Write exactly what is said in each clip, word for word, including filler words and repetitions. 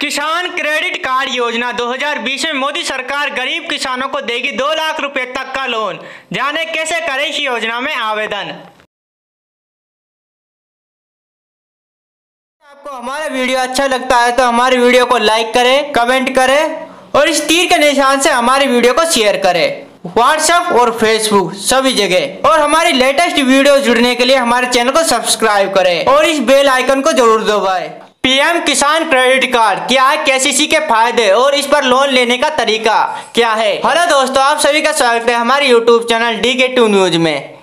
किसान credit card योजना दो हज़ार बीस में मोदी सरकार गरीब किसानों को देगी दो लाख रुपए तक का लोन। जाने कैसे करें इस योजना में आवेदन। आपको हमारा वीडियो अच्छा लगता है तो हमारे वीडियो को लाइक करें, कमेंट करें और इस तीर के निशान से हमारे वीडियो को शेयर करें व्हाट्सएप और फेसबुक सभी जगह। और हमारी लेटेस्ट वीडियो जुड़ने के लिए हमारे चैनल को सब्सक्राइब करें और इस बेल आइकन को जरूर दबाएं। पीएम किसान क्रेडिट कार्ड क्या है, केसीसी के फायदे और इस पर लोन लेने का तरीका क्या है। हेलो दोस्तों, आप सभी का स्वागत है हमारे YouTube channel D K two news में,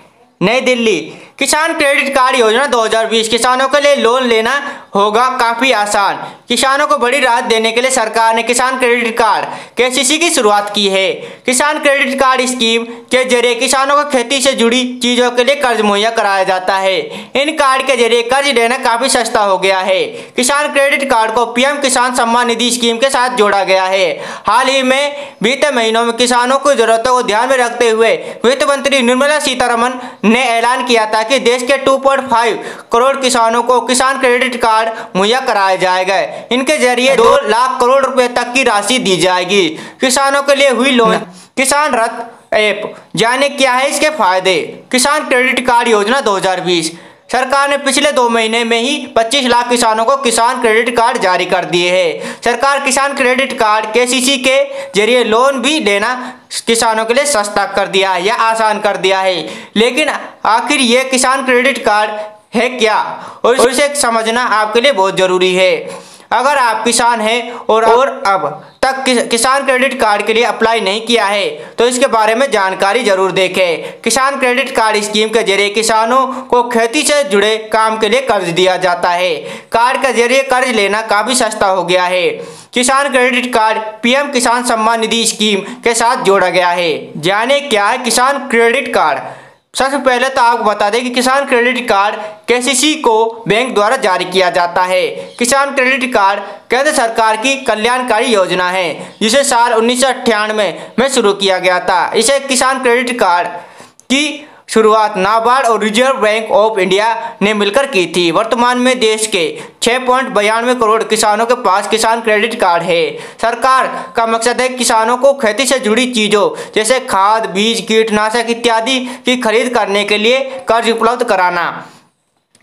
नई दिल्ली। किसान क्रेडिट कार्ड योजना दो हज़ार बीस किसानों के लिए लोन लेना होगा काफ़ी आसान। किसानों को बड़ी राहत देने के लिए सरकार ने किसान क्रेडिट कार्ड केसीसी की शुरुआत की है। किसान क्रेडिट कार्ड स्कीम के जरिए किसानों को खेती से जुड़ी चीज़ों के लिए कर्ज मुहैया कराया जाता है। इन कार्ड के जरिए कर्ज लेना काफ़ी सस्ता हो गया है। किसान क्रेडिट कार्ड को पीएम किसान सम्मान निधि स्कीम के साथ जोड़ा गया है। हाल ही में बीते महीनों में किसानों की जरूरतों को ध्यान में रखते हुए वित्त मंत्री निर्मला सीतारमन ने ऐलान किया था कि देश के दो पॉइंट पाँच करोड़ किसानों को किसान क्रेडिट कार्ड मुहैया कराया जाएगा। इनके जरिए दो लाख करोड़ रुपए तक की राशि दी जाएगी। किसानों के लिए हुई लोन किसान रथ ऐप, जाने क्या है इसके फायदे। किसान क्रेडिट कार्ड योजना दो हज़ार बीस सरकार ने पिछले दो महीने में ही पच्चीस लाख किसानों को किसान क्रेडिट कार्ड जारी कर दिए हैं। सरकार किसान क्रेडिट कार्ड केसीसी के जरिए लोन भी लेना किसानों के लिए सस्ता कर दिया है या आसान कर दिया है। लेकिन आखिर ये किसान क्रेडिट कार्ड है क्या और इसे समझना आपके लिए बहुत ज़रूरी है। अगर आप किसान हैं और, और अब तक किसान क्रेडिट कार्ड के लिए अप्लाई नहीं किया है तो इसके बारे में जानकारी जरूर देखें। किसान क्रेडिट कार्ड स्कीम के जरिए किसानों को खेती से जुड़े काम के लिए कर्ज दिया जाता है। कार्ड के जरिए कर्ज लेना काफ़ी सस्ता हो गया है। किसान क्रेडिट कार्ड पीएम किसान सम्मान निधि स्कीम के साथ जोड़ा गया है। जाने क्या है किसान क्रेडिट कार्ड। सबसे पहले तो आपको बता दें कि किसान क्रेडिट कार्ड केसीसी को बैंक द्वारा जारी किया जाता है। किसान क्रेडिट कार्ड केंद्र सरकार की कल्याणकारी योजना है जिसे साल उन्नीस सौ अट्ठानवे में शुरू किया गया था। इसे किसान क्रेडिट कार्ड की शुरुआत नाबार्ड और रिजर्व बैंक ऑफ इंडिया ने मिलकर की थी। वर्तमान में देश के छः पॉइंट बयानवे करोड़ किसानों के पास किसान क्रेडिट कार्ड है। सरकार का मकसद है किसानों को खेती से जुड़ी चीज़ों जैसे खाद, बीज, कीटनाशक इत्यादि की खरीद करने के लिए कर्ज उपलब्ध कराना।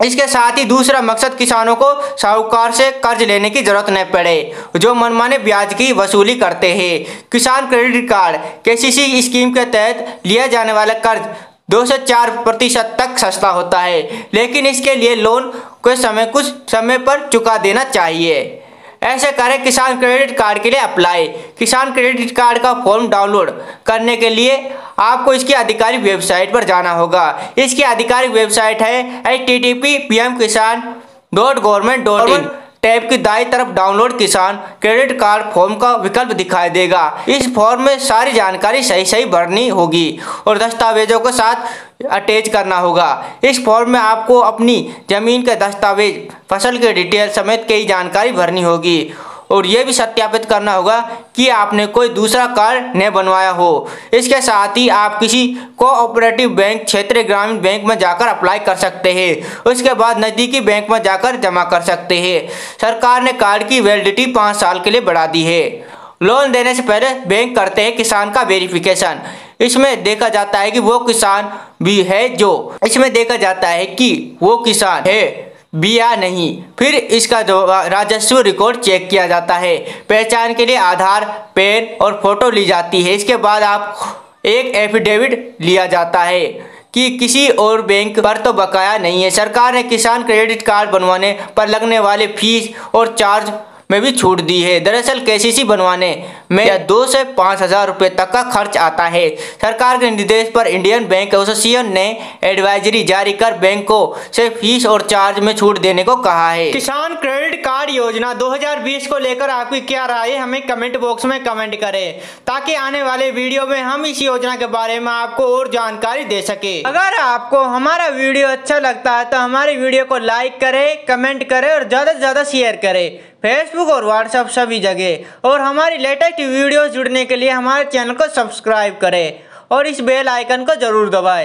इसके साथ ही दूसरा मकसद किसानों को साहूकार से कर्ज लेने की जरूरत न पड़े जो मनमाने ब्याज की वसूली करते हैं। किसान क्रेडिट कार्ड केसीसी स्कीम के तहत लिया जाने वाला कर्ज दो से चार प्रतिशत तक सस्ता होता है, लेकिन इसके लिए लोन के समय कुछ समय पर चुका देना चाहिए। ऐसे करें किसान क्रेडिट कार्ड के लिए अप्लाई। किसान क्रेडिट कार्ड का फॉर्म डाउनलोड करने के लिए आपको इसकी आधिकारिक वेबसाइट पर जाना होगा। इसकी आधिकारिक वेबसाइट है H T T P P M Kisan dot government dot in. Tab की दाएं तरफ डाउनलोड किसान क्रेडिट कार्ड फॉर्म का विकल्प दिखाई देगा। इस फॉर्म में सारी जानकारी सही सही भरनी होगी और दस्तावेजों के साथ अटैच करना होगा। इस फॉर्म में आपको अपनी ज़मीन के दस्तावेज, फसल के डिटेल समेत कई जानकारी भरनी होगी और ये भी सत्यापित करना होगा कि आपने कोई दूसरा कार्ड न बनवाया हो। इसके साथ ही आप किसी कोऑपरेटिव बैंक, क्षेत्रीय ग्रामीण बैंक में जाकर अप्लाई कर सकते हैं। उसके बाद नज़दीकी बैंक में जाकर जमा कर सकते हैं। सरकार ने कार्ड की वैलिडिटी पाँच साल के लिए बढ़ा दी है। लोन देने से पहले बैंक करते हैं किसान का वेरिफिकेशन। इसमें देखा जाता है कि वो किसान भी है जो इसमें देखा जाता है कि वो किसान है भी या नहीं। फिर इसका राजस्व रिकॉर्ड चेक किया जाता है। पहचान के लिए आधार, पैन और फोटो ली जाती है। इसके बाद आप एक एफिडेविट लिया जाता है कि किसी और बैंक पर तो बकाया नहीं है। सरकार ने किसान क्रेडिट कार्ड बनवाने पर लगने वाले फीस और चार्ज में भी छूट दी है। दरअसल केसीसी बनवाने में दो से पाँच हज़ार रुपये तक का खर्च आता है। सरकार के निर्देश पर इंडियन बैंक एसोसिएशन ने एडवाइजरी जारी कर बैंकों से फीस और चार्ज में छूट देने को कहा है। किसान क्रेडिट कार्ड योजना दो हज़ार बीस को लेकर आपकी क्या राय है, हमें कमेंट बॉक्स में कमेंट करें ताकि आने वाले वीडियो में हम इस योजना के बारे में आपको और जानकारी दे सके। अगर आपको हमारा वीडियो अच्छा लगता है तो हमारे वीडियो को लाइक करे, कमेंट करे और ज़्यादा से ज़्यादा शेयर करे फेसबुक और व्हाट्सएप सभी जगह। और हमारी लेटेस्ट वीडियो जुड़ने के लिए हमारे चैनल को सब्सक्राइब करें और इस बेल आइकन को जरूर दबाएं।